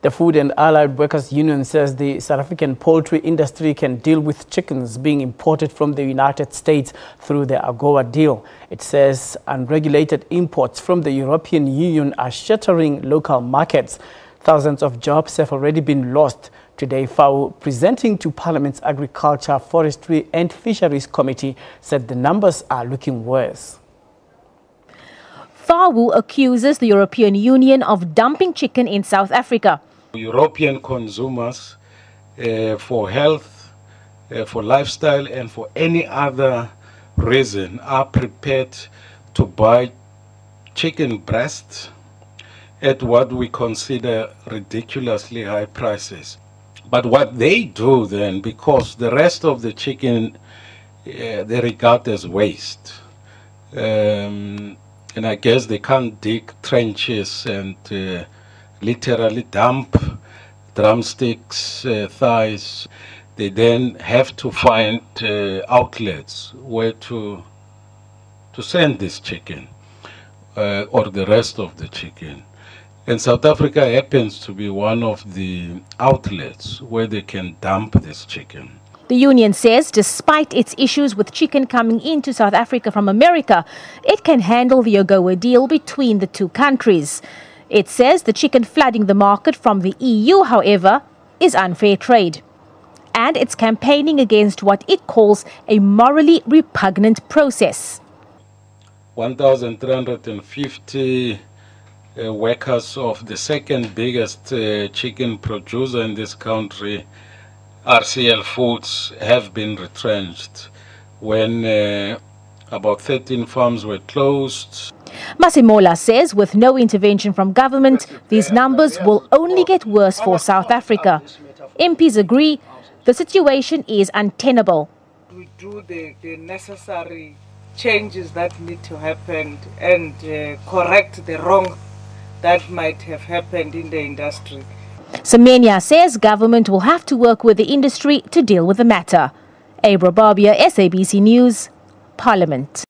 The Food and Allied Workers Union says the South African poultry industry can deal with chickens being imported from the United States through the AGOA deal. It says unregulated imports from the European Union are shattering local markets. Thousands of jobs have already been lost. Today, Fawu, presenting to Parliament's Agriculture, Forestry and Fisheries Committee, said the numbers are looking worse. Fawu accuses the European Union of dumping chicken in South Africa. European consumers, for health, for lifestyle and for any other reason, are prepared to buy chicken breasts at what we consider ridiculously high prices. But what they do then, because the rest of the chicken they regard as waste, and I guess they can't dig trenches and literally dump drumsticks, thighs. They then have to find outlets where to send this chicken or the rest of the chicken. And South Africa happens to be one of the outlets where they can dump this chicken. The union says despite its issues with chicken coming into South Africa from America, it can handle the AGOA deal between the two countries. It says the chicken flooding the market from the EU, however, is unfair trade. And it's campaigning against what it calls a morally repugnant process. 1,350 workers of the second biggest chicken producer in this country, RCL Foods, have been retrenched when about 13 farms were closed. Masimola says with no intervention from government, these numbers will only get worse for South Africa. MPs agree the situation is untenable. We do the necessary changes that need to happen and correct the wrong that might have happened in the industry. Semenya says government will have to work with the industry to deal with the matter. Abra Barbier, SABC News, Parliament.